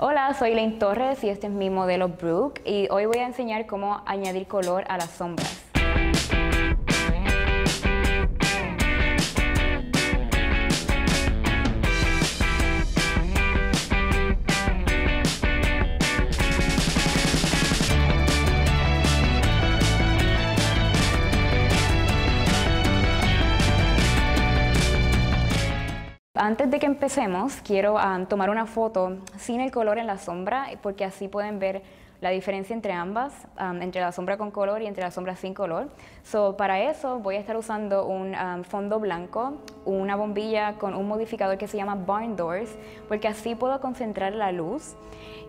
Hola, soy Elaine Torres y este es mi modelo Brooke y hoy voy a enseñar cómo añadir color a las sombras. Antes de que empecemos, quiero tomar una foto sin el color en la sombra, porque así pueden ver la diferencia entre ambas, entre la sombra con color y entre la sombra sin color. Para eso voy a estar usando un fondo blanco, una bombilla con un modificador que se llama Barn Doors, porque así puedo concentrar la luz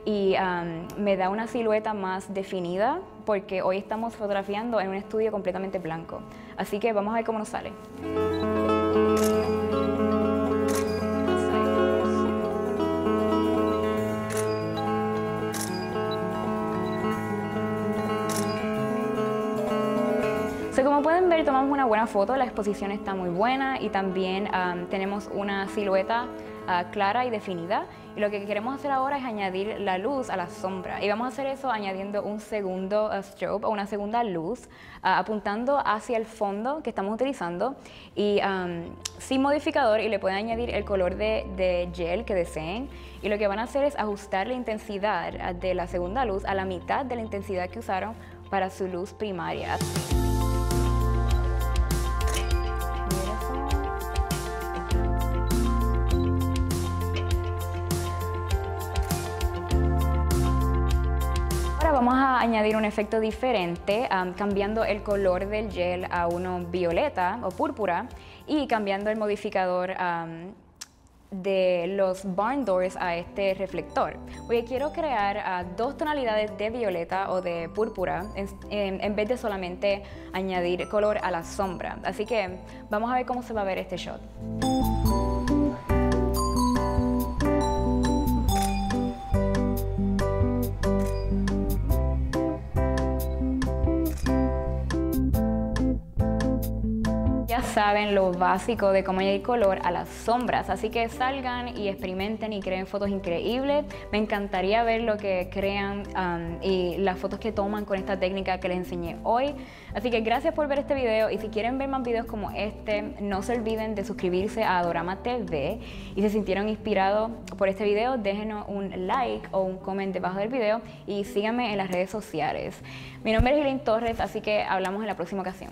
y me da una silueta más definida, porque hoy estamos fotografiando en un estudio completamente blanco. Así que vamos a ver cómo nos sale. Como pueden ver, tomamos una buena foto, la exposición está muy buena y también tenemos una silueta clara y definida. Y lo que queremos hacer ahora es añadir la luz a la sombra. Y vamos a hacer eso añadiendo un segundo strobe o una segunda luz, apuntando hacia el fondo que estamos utilizando y sin modificador, y le pueden añadir el color de gel que deseen. Y lo que van a hacer es ajustar la intensidad de la segunda luz a la mitad de la intensidad que usaron para su luz primaria. Vamos a añadir un efecto diferente, cambiando el color del gel a uno violeta o púrpura y cambiando el modificador de los barn doors a este reflector. Hoy quiero crear dos tonalidades de violeta o de púrpura en vez de solamente añadir color a la sombra. Así que vamos a ver cómo se va a ver este shot. Saben lo básico de cómo añadir color a las sombras, así que salgan y experimenten y creen fotos increíbles. Me encantaría ver lo que crean y las fotos que toman con esta técnica que les enseñé hoy. Así que gracias por ver este video, y si quieren ver más videos como este, no se olviden de suscribirse a Adorama TV. Y si se sintieron inspirados por este video, déjenos un like o un comment debajo del video y síganme en las redes sociales. Mi nombre es Elaine Torres, así que hablamos en la próxima ocasión.